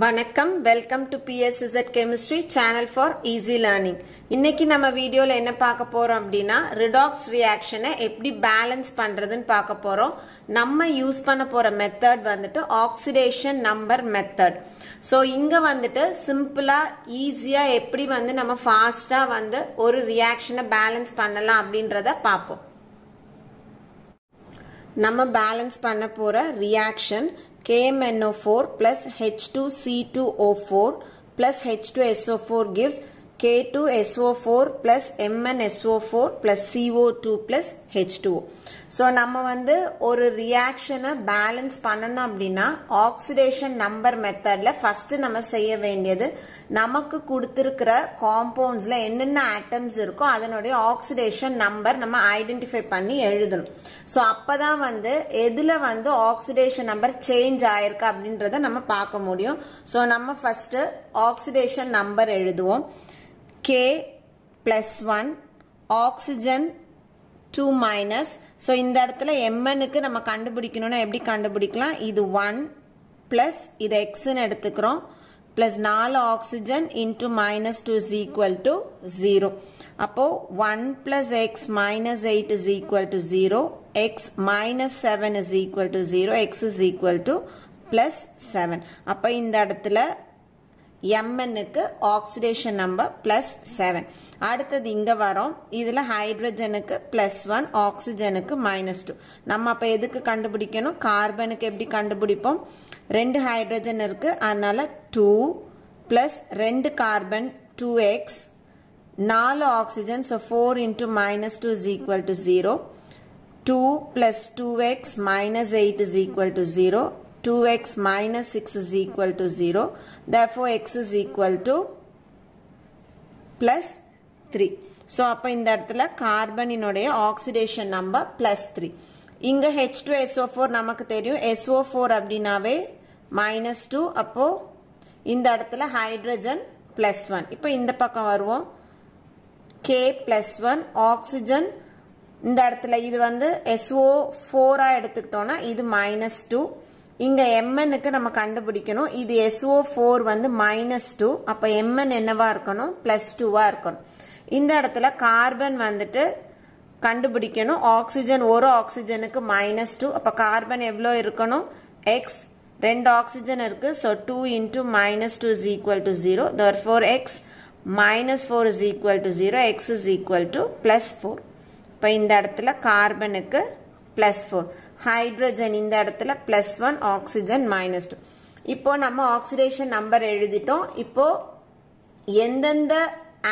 வணக்கம், welcome to PSZ Chemistry Channel for Easy Learning. இன்னைக்கு நம்ம வீடியோல என்ன பார்க்க போறோம் அப்படின்னா, ரிடாக்ஸ் ரியாக்ஷனை எப்படி பேலன்ஸ் பண்றதுன்னு பார்க்க போறோம். நம்ம யூஸ் பண்ண போற மெத்தட் வந்துட்டு ஆக்சிடேஷன் நம்பர் மெத்தட். ஸோ இங்க வந்துட்டு சிம்பிளா ஈஸியா எப்படி வந்து நம்ம ஃபாஸ்டா வந்து ஒரு ரியாக்ஷனை பேலன்ஸ் பண்ணலாம் அப்படின்றத பார்ப்போம். நம்ம பேலன்ஸ் பண்ண போற reaction KMnO4 plus H2C2O4 plus H2SO4 gives K2SO4 plus MnSO4 plus CO2 plus H2O. So, நம்ம வந்து ஒரு reaction balance பண்ணனும் அப்படின்னா oxidation number methodல first நம்ம செய்ய வேண்டியது, நமக்கு கொடுத்திருக்கிற compoundsல என்னென்ன atoms இருக்கோ அதனுடைய oxidation number நம்ம identify பண்ணி எழுதணும். So, அப்பதான் வந்து எதுல வந்து oxidation number change ஆயிருக்கு அப்படின்றத நம்ம பார்க்க முடியும். So, நம்ம first oxidation number எழுதுவோம். K plus 1, oxygen 2 minus. So, இந்த அடத்தில MNக்கு நம்ம கண்டுபிடிக்கினும் எப்படி கண்டுபிடிக்கலாம், இது 1 plus இது X எடுத்துக்கிறோம் plus 4 oxygen into minus 2 is equal to 0. அப்போ 1 plus X minus 8 is equal to 0, X minus 7 is equal to 0, X is equal to plus 7. அப்போ இந்த அடத்தில MNக்கு oxidation number plus 7. அடுத்தது இங்க வரும், இதில் hydrogenக்கு plus 1, oxygenக்கு minus 2. நம்ம அப்ப எதுக்கு கண்டுபிடிக்கணும், carbonக்கு எப்படி கண்டுபிடிப்போம், 2 hydrogen இருக்கு அதனால 2 plus 2 carbon 2x, 4 oxygen so 4 into minus 2 is equal to 0, 2 plus 2x minus 8 is equal to 0, 2x minus 6 is equal to 0. Therefore, x is equal to plus 3. So, அப்பா இந்த அடத்தில carbon இன்னுடைய oxidation number plus 3. இங்க H2SO4 நமக்கு தெரியும், SO4 அப்படினாவே minus 2, அப்போ இந்த அடத்தில hydrogen plus 1. இப்பா இந்த பக்கம் வருவோம், K plus 1, oxygen, இந்த அடத்தில இது வந்து SO4 எடுத்துக்குட்டோனா, இது minus 2, இங்க MNக்கு நம்ம கண்டுபிடிக்கணும், இது SO4 வந்து minus 2, அப்போ MN என்னவா இருக்கணும், plus 2வா இருக்கணும். இந்த இடத்துல கார்பன் வந்துட்டு கண்டுபிடிக்கணும், ஆக்சிஜன் ஒரு ஆக்சிஜனுக்கு minus 2, அப்போ கார்பன் எவ்வளோ இருக்கணும், X, 2 ஆக்சிஜன் இருக்கு, so 2 into minus 2 is equal to 0, therefore X minus 4 is equal to 0, X is equal to plus 4. இப்போ இந்த இடத்துல கார்பனுக்கு plus 4, ஹைட்ரஜன் இந்த இடத்துல plus 1, oxygen minus 2. இப்போ நம்ம oxidation number எழுதிட்டோம். இப்போ எந்தெந்த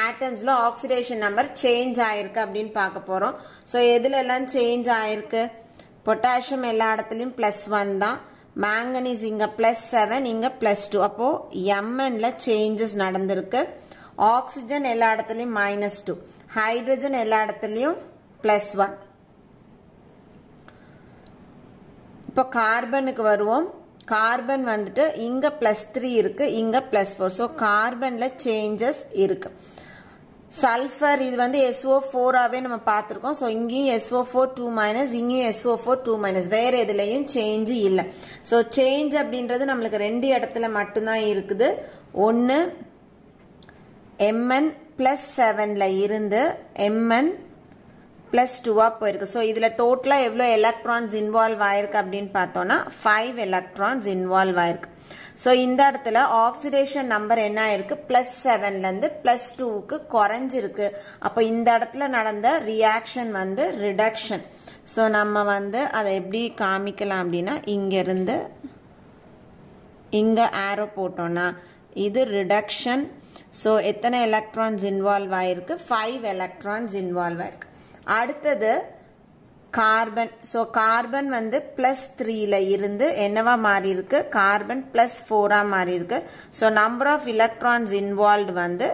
atomsல oxidation number change ஆயிருக்கு அப்படின்னு பார்க்க போறோம். ஸோ எதுல எல்லாம் change ஆயிருக்கு, பொட்டாசியம் எல்லா இடத்துலையும் plus 1 தான், மேங்கனீஸ் இங்க plus 7, இங்க plus 2, அப்போ Mnல changes நடந்திருக்கு. ஆக்சிஜன் எல்லா இடத்துலையும் minus 2, ஹைட்ரஜன் எல்லா இடத்துலையும் plus 1. இப்போ கார்பனுக்கு வருவோம், கார்பன் வந்துட்டு இங்க plus 3 இருக்கு, இங்க plus 4, ஸோ கார்பன்ல changes இருக்கு. சல்ஃபர் இது வந்து SO4ஆவே நம்ம பார்த்துருக்கோம், ஸோ இங்கேயும் SO4 2 மைனஸ், இங்கேயும் SO4 2 மைனஸ், வேற எதுலையும் சேஞ்சு இல்லை. ஸோ சேஞ்ச் அப்படின்றது நம்மளுக்கு 2 இடத்துல மட்டும்தான் இருக்குது, ஒன்று MN plus 7ல இருந்து MN plus 2 போயிருக்கு. ஸோ இதில் டோட்டலாக எவ்வளோ எலக்ட்ரான்ஸ் இன்வால்வ் ஆயிருக்கு அப்படின்னு பார்த்தோன்னா 5 எலக்ட்ரான்ஸ் இன்வால்வ் ஆயிருக்கு. ஸோ இந்த இடத்துல ஆக்சிடேஷன் நம்பர் என்ன ஆயிருக்கு, பிளஸ் 7லேருந்து பிளஸ் 2க்கு குறைஞ்சிருக்கு. அப்போ இந்த இடத்துல நடந்த ரியாக்ஷன் வந்து ரிடக்ஷன். ஸோ நம்ம வந்து அதை எப்படி காமிக்கலாம் அப்படின்னா, இங்கேருந்து இங்கே ஆரோ போட்டோன்னா இது ரிடக்ஷன். ஸோ எத்தனை எலக்ட்ரான்ஸ் இன்வால்வ் ஆயிருக்கு, 5 எலக்ட்ரான்ஸ் இன்வால்வ் ஆயிருக்கு. அடுத்தது கார்பன், ஸோ கார்பன் வந்து பிளஸ் 3ல இருந்து என்னவா மாறி இருக்கு, கார்பன் பிளஸ் 4ஆ மாறி இருக்கு. So number of electrons involve வந்து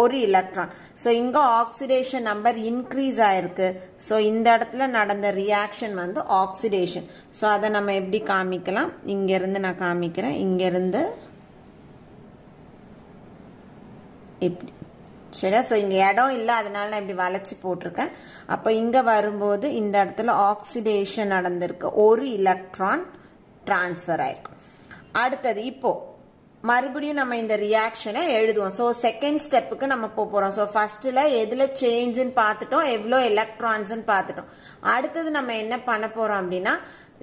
ஒரு எலக்ட்ரான். ஸோ இங்கே ஆக்சிடேஷன் நம்பர் இன்க்ரீஸ் ஆயிருக்கு. ஸோ இந்த இடத்துல நடந்த ரியாக்ஷன் வந்து ஆக்சிடேஷன். ஸோ அதை நம்ம எப்படி காமிக்கலாம், இங்கேருந்து நான் காமிக்கிறேன், இங்கேருந்து இப்படி சரியா. ஸோ இங்கே இடம் இல்லை அதனால நான் இப்படி வளைச்சி போட்டிருக்கேன். அப்போ இங்கே வரும்போது இந்த இடத்துல ஆக்சிடேஷன் நடந்திருக்கு, ஒரு எலக்ட்ரான் டிரான்ஸ்ஃபர் ஆயிருக்கு. அடுத்தது இப்போ மறுபடியும் நம்ம இந்த ரியாக்ஷனை எழுதுவோம். ஸோ செகண்ட் ஸ்டெப்புக்கு நம்ம போகிறோம். ஸோ ஃபர்ஸ்ட்டில் எதில் சேஞ்சுன்னு பார்த்துட்டோம், எவ்வளோ எலக்ட்ரான்ஸ்ன்னு பார்த்துட்டோம். அடுத்தது நம்ம என்ன பண்ண போகிறோம் அப்படின்னா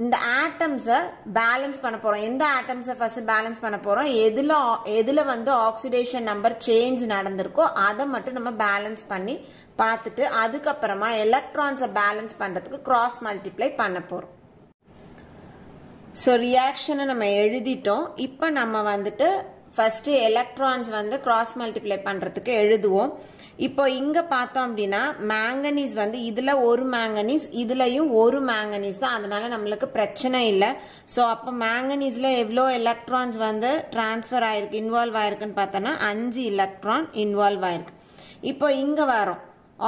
இந்த ஆட்டம்ஸை பேலன்ஸ் பண்ண போகிறோம். எந்த ஆட்டம்ஸை ஃபர்ஸ்ட் பேலன்ஸ் பண்ண போகிறோம், எதில் வந்து ஆக்சிடேஷன் நம்பர் சேஞ்ச் நடந்திருக்கோ அதை மட்டும் நம்ம பேலன்ஸ் பண்ணி பார்த்துட்டு அதுக்கப்புறமா எலக்ட்ரான்ஸை பேலன்ஸ் பண்ணுறதுக்கு கிராஸ் மல்டிப்ளை பண்ண போகிறோம். ஸோ ரியாக்ஷனை நம்ம எழுதிட்டோம். இப்போ நம்ம வந்துட்டு ஃபர்ஸ்ட் எலக்ட்ரான்ஸ் வந்து கிராஸ் மல்டிப்ளை பண்ணுறதுக்கு எழுதுவோம். இப்போ இங்கே பார்த்தோம் அப்படின்னா மேங்கனீஸ் வந்து இதில் ஒரு மேங்கனீஸ் இதுலையும் ஒரு மேங்கனீஸ் தான், அதனால நம்மளுக்கு பிரச்சனை இல்லை. ஸோ அப்போ மேங்கனீஸில் எவ்வளோ எலக்ட்ரான்ஸ் வந்து டிரான்ஸ்ஃபர் ஆயிருக்கு இன்வால்வ் ஆயிருக்குன்னு பார்த்தோன்னா 5 எலக்ட்ரான் இன்வால்வ் ஆயிருக்கு. இப்போ இங்கே வரும்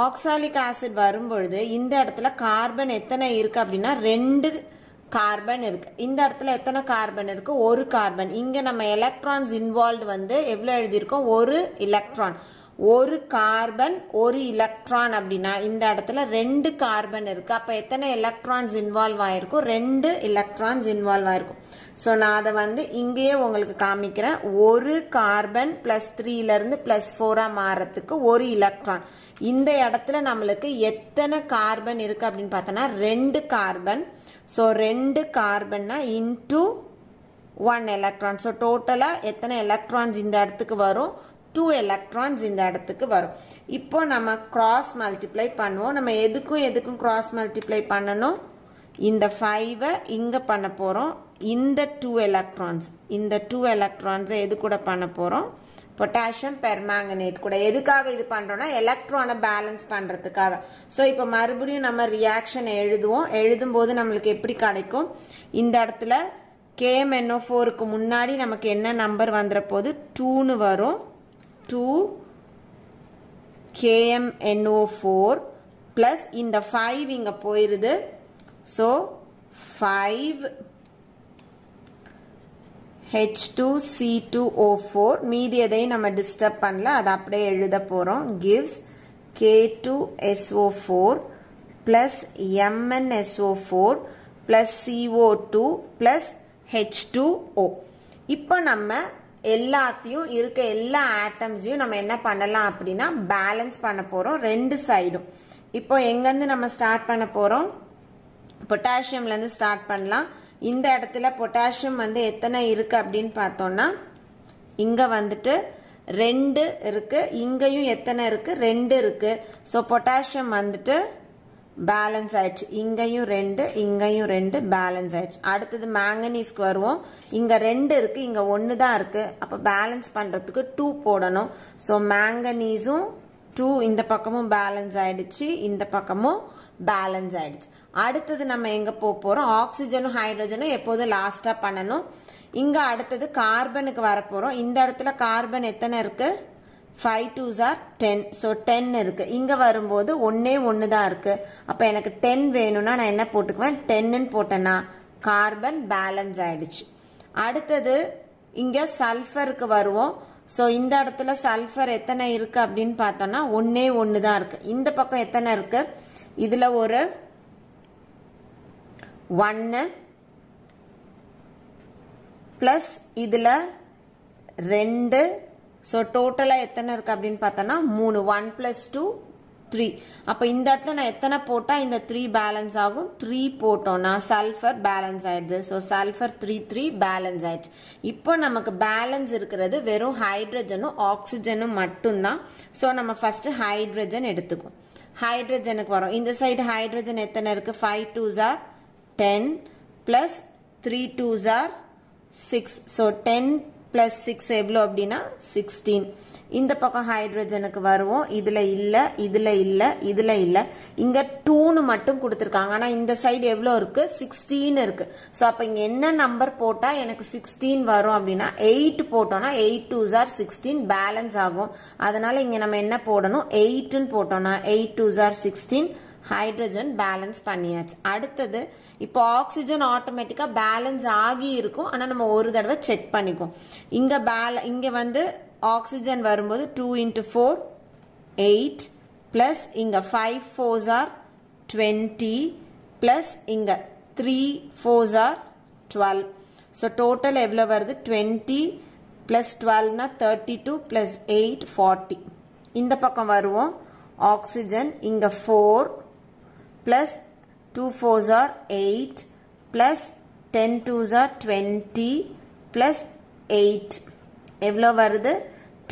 ஆக்சாலிக் ஆசிட் வரும்பொழுது இந்த இடத்துல கார்பன் எத்தனை இருக்கு அப்படின்னா 2 கார்பன் இருக்கு. இந்த இடத்துல எத்தனை கார்பன் இருக்கு, ஒரு கார்பன். இங்க நம்ம எலக்ட்ரான்ஸ் இன்வால்வ் வந்து எவ்வளவு எழுதியிருக்கோம், ஒரு எலக்ட்ரான். ஒரு கார்பன் ஒரு எலக்ட்ரான் அப்படின்னா இந்த இடத்துல 2 கார்பன் இருக்கு. அப்ப எத்தனை எலக்ட்ரான்ஸ் இன்வால்வ் ஆயிருக்கும், 2 எலக்ட்ரான்ஸ் இன்வால்வ் ஆயிருக்கும். ஸோ நான் அதை வந்து இங்கேயே உங்களுக்கு காமிக்கிறேன். ஒரு கார்பன் +3 இருந்து +4 மாறத்துக்கு ஒரு எலக்ட்ரான். இந்த இடத்துல நம்மளுக்கு எத்தனை கார்பன் இருக்கு அப்படின்னு பார்த்தோம்னா 2 கார்பன். ஸோ 2 கார்பன்னா இன்டூ 1 எலக்ட்ரான். ஸோ டோட்டலா எத்தனை எலக்ட்ரான்ஸ் இந்த இடத்துக்கு வரும், 2 எலக்ட்ரான்ஸ் இந்த இடத்துக்கு வரும். இப்போ நம்ம கிராஸ் மல்டிப்ளை பண்ணுவோம். நம்ம எதுக்கும் கிராஸ் மல்டிப்ளை பண்ணணும். இந்த 5 இங்க பண்ண போறோம். இந்த 2 எலக்ட்ரான்ஸ் எது கூட பண்ண போறோம், பொட்டாசியம் பெர்மாங்கனேட் கூட. எதுக்காக இது பண்றோம்னா எலக்ட்ரானை பேலன்ஸ் பண்றதுக்காக. ஸோ இப்போ மறுபடியும் நம்ம ரியாக்ஷனை எழுதுவோம். எழுதும் போது நம்மளுக்கு எப்படி கிடைக்கும், இந்த இடத்துல KMnO4க்கு முன்னாடி நமக்கு என்ன நம்பர் வந்துற போது 2ன்னு வரும். 2 KMnO4 பிளஸ் இந்த 5 இங்க போயிருது. ஸோ 5 H2C2O4 மீதி எதையும் நம்ம டிஸ்டர்ப் பண்ணல, அதை அப்படியே எழுத போகிறோம். gives K2SO4 plus MnSO4 plus CO2 plus H2O. இப்போ நம்ம எல்லாத்தையும் இருக்க எல்லா ஆட்டம்ஸையும் நம்ம என்ன பண்ணலாம் அப்படின்னா பேலன்ஸ் பண்ண போகிறோம் 2 சைடும். இப்போ எங்கேருந்து நம்ம ஸ்டார்ட் பண்ண போகிறோம், பொட்டாசியம்லேருந்து ஸ்டார்ட் பண்ணலாம். இந்த இடத்துல பொட்டாசியம் வந்து எத்தனை இருக்கு அப்படின்னு பார்த்தோம்னா இங்க வந்துட்டு 2 இருக்கு, இங்கேயும் எத்தனை இருக்கு, 2 இருக்கு. ஸோ பொட்டாசியம் வந்துட்டு பேலன்ஸ் ஆயிடுச்சு. இங்கேயும் 2 இங்கேயும் 2 பேலன்ஸ் ஆயிடுச்சு. அடுத்தது மேங்கனீஸ்க்கு வருவோம். இங்க 2 இருக்கு, இங்க 1 தான் இருக்கு. அப்போ பேலன்ஸ் பண்றதுக்கு 2 போடணும். ஸோ மேங்கனீஸும் 2 இந்த பக்கமும் பேலன்ஸ் ஆயிடுச்சு, இந்த பக்கமும் பேலன்ஸ் ஆயிடுச்சு. அடுத்தது நம்ம எங்க போறோம், ஆக்சிஜனும் ஹைட்ரஜனும் எப்போதும் லாஸ்டா பண்ணணும். இங்க அடுத்தது கார்பனுக்கு வரப்போறோம். இந்த இடத்துல கார்பன் எத்தனை இருக்கு, 5 2s are 10. ஸோ 10 இருக்கு. இங்க வரும்போது 1 தான் இருக்கு. அப்ப எனக்கு 10 வேணும்னா நான் என்ன போட்டுக்குவேன், 10ன்னு போட்டேன்னா கார்பன் பேலன்ஸ் ஆயிடுச்சு. அடுத்தது இங்க சல்ஃபருக்கு வருவோம். ஸோ இந்த இடத்துல சல்ஃபர் எத்தனை இருக்கு அப்படின்னு பார்த்தோம்னா 1 தான் இருக்கு. இந்த பக்கம் எத்தனை இருக்கு, இதுல ஒரு 1 பிளஸ் இதுல 2. ஸோ டோட்டலா எத்தனை இருக்கு அப்படின்னு பார்த்தோம்னா 3. 1 + 2 3. அப்ப இந்த இடத்துல நான் எத்தனை போட்டா இந்த 3 பேலன்ஸ் ஆகும், 3 போட்டோம்னா சல்ஃபர் பேலன்ஸ் ஆயிடுது. ஸோ சல்ஃபர் 3 பேலன்ஸ் ஆயிடுச்சு. இப்போ நமக்கு பேலன்ஸ் இருக்கிறது வெறும் ஹைட்ரஜனும் ஆக்சிஜனும் மட்டும்தான். ஸோ நம்ம ஃபர்ஸ்ட் ஹைட்ரஜன் எடுத்துக்கும். ஹைட்ரஜனுக்கு வரும். இந்த சைடு ஹைட்ரஜன் எத்தனை இருக்கு, 5 2s are 10 plus 3 2s are 6. So 10 + 6 எவ்வளோ அப்படின்னா 16. இந்த பக்கம் ஹைட்ரஜனுக்கு வருவோம். இதில் இல்லை, இதில் இல்லை, இதில் இல்லை. இங்கே 2ன்னு மட்டும் கொடுத்துருக்காங்க. ஆனால் இந்த சைடு எவ்வளோ இருக்கு, 16 இருக்கு. ஸோ அப்போ இங்கே என்ன நம்பர் போட்டால் எனக்கு 16 வரும் அப்படின்னா 8 போட்டோம்னா 8 2s are 16 பேலன்ஸ் ஆகும். அதனால இங்கே நம்ம என்ன போடணும், 8ன்னு போட்டோம்னா 8 2s are 16 ஹைட்ரஜன் பேலன்ஸ் பண்ணியாச்சு. அடுத்தது இப்போ ஆக்சிஜன் ஆட்டோமேட்டிக்காக பேலன்ஸ் ஆகி இருக்கும். ஆனால் நம்ம ஒரு தடவை செக் பண்ணிக்குவோம். இங்கே இங்கே வந்து ஆக்சிஜன் வரும்போது 2 × 4 8 ப்ளஸ் இங்கே 5 4s are 20 ப்ளஸ் இங்கே 3 4s are 12. ஸோ டோட்டல் எவ்வளோ வருது, 20 plus 12 na 32 plus 8 40. இந்த பக்கம் வருவோம். ஆக்சிஜன் இங்க 4 plus 2 4s are 8 plus 10 2s are 20 plus 8. எவ்வளோ வருது?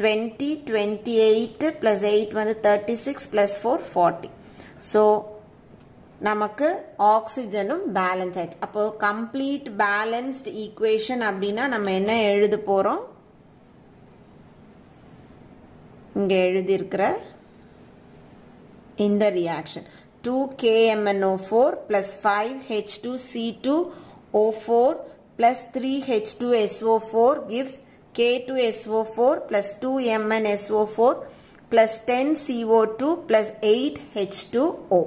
20, 28 plus 8 வந்து 36 plus 4 40. So, நமக்கு ஆக்சிஜனும் பேலன்ஸ் ஆயிடுச்சு. அப்போ கம்ப்ளீட் பேலன்ஸ்ட் ஈக்குவேஷன் அப்படின்னா நம்ம என்ன எழுத போறோம்? இங்க எழுதியிருக்கிற இந்த reaction 2 KMnO4 plus 5 H2C2O4 plus 3 H2SO4 gives K2SO4 plus 2 MnSO4 plus 10 CO2 plus 8 H2O.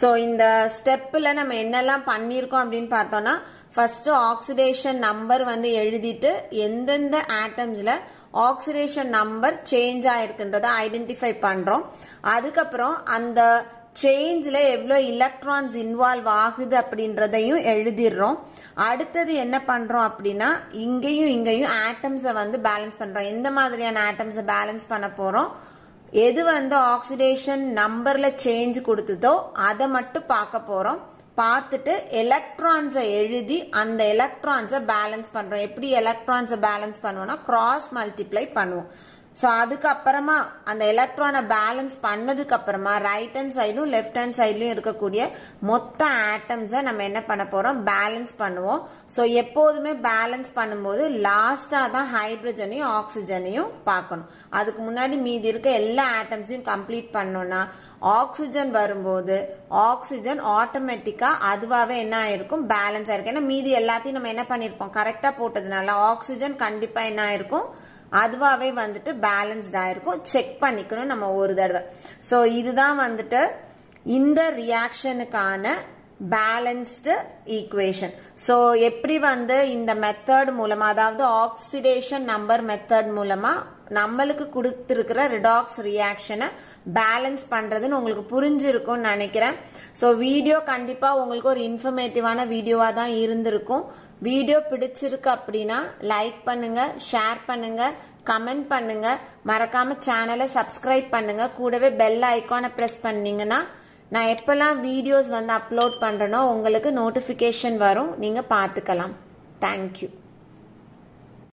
So இந்த ஸ்டெப்பில் நம்ம என்னெல்லாம் பண்ணியிருக்கோம் அப்படின்னு பார்த்தோன்னா, ஃபஸ்ட்டு ஆக்சிடேஷன் நம்பர் வந்து எழுதிட்டு எந்தெந்த ஆட்டம்ஸில் ஆக்சிடேஷன் நம்பர் சேஞ்ச் ஆகிருக்குன்றதை ஐடென்டிஃபை பண்ணுறோம். அதுக்கப்புறம் அந்த சேஞ்சில் எவ்வளோ எலக்ட்ரான்ஸ் இன்வால்வ் ஆகுது அப்படின்றதையும் எழுதிடுறோம். அடுத்தது என்ன பண்ணுறோம் அப்படின்னா, இங்கேயும் இங்கேயும் ஆட்டம்ஸை வந்து பேலன்ஸ் பண்ணுறோம். எந்த மாதிரியான ஆட்டம்ஸை பேலன்ஸ் பண்ண போகிறோம், எது வந்து ஆக்சிடேஷன் நம்பர்ல சேஞ்ச் கொடுத்ததோ அதை மட்டும் பார்க்க போறோம். பார்த்துட்டு எலக்ட்ரான்ஸை எழுதி அந்த எலக்ட்ரான்ஸை பேலன்ஸ் பண்றோம். எப்படி எலக்ட்ரான்ஸை பேலன்ஸ் பண்ணுவோம்னா கிராஸ் மல்டிப்ளை பண்ணுவோம். ஸோ அதுக்கப்புறமா அந்த எலக்ட்ரானை பேலன்ஸ் பண்ணதுக்கு அப்புறமா ரைட் ஹேண்ட் சைடும் லெஃப்ட் ஹேண்ட் சைட்லையும் இருக்கக்கூடிய மொத்த ஆட்டம்ஸை நம்ம என்ன பண்ண போறோம், பேலன்ஸ் பண்ணுவோம். ஸோ எப்போதுமே பேலன்ஸ் பண்ணும்போது லாஸ்டா தான் ஹைட்ரஜனையும் ஆக்சிஜனையும் பார்க்கணும். அதுக்கு முன்னாடி மீதி இருக்க எல்லா ஆட்டம்ஸையும் கம்ப்ளீட் பண்ணோம்னா ஆக்சிஜன் வரும்போது ஆக்சிஜன் ஆட்டோமேட்டிக்கா அதுவாகவே என்ன ஆயிருக்கும், பேலன்ஸ் ஆயிருக்கும். ஏன்னா மீதி எல்லாத்தையும் நம்ம என்ன பண்ணிருப்போம், கரெக்டா போட்டதுனால ஆக்சிஜன் கண்டிப்பா என்ன ஆயிருக்கும், அதுவாகவே வந்துட்டு பேலன்ஸ்டா இருக்கும். செக் பண்ணிக்கணும் நம்ம ஒரு தடவை. ஸோ இதுதான் வந்துட்டு இந்த ரியாக்ஷனுக்கான பேலன்ஸ்டு ஈக்குவேஷன். ஸோ எப்படி வந்து இந்த மெத்தட் மூலமா, அதாவது ஆக்சிடேஷன் நம்பர் மெத்தட் மூலமா நம்மளுக்கு கொடுத்துருக்கிற ரிடாக்ஸ் ரியாக்ஷனை பேலன்ஸ் பண்றதுன்னு உங்களுக்கு புரிஞ்சிருக்கும்னு நினைக்கிறேன். ஸோ வீடியோ கண்டிப்பா உங்களுக்கு ஒரு இன்ஃபர்மேட்டிவான வீடியோவா தான் இருந்திருக்கும். வீடியோ பிடிச்சிருக்கு அப்படின்னா லைக் பண்ணுங்க, ஷேர் பண்ணுங்க, கமெண்ட் பண்ணுங்க, மறக்காம சேனலை சப்ஸ்கிரைப் பண்ணுங்க. கூடவே பெல் ஐக்கானை ப்ரெஸ் பண்ணீங்கன்னா நான் எப்பெல்லாம் வீடியோஸ் வந்து அப்லோட் பண்றேனோ உங்களுக்கு நோட்டிஃபிகேஷன் வரும், நீங்க பார்த்துக்கலாம். தேங்க்யூ.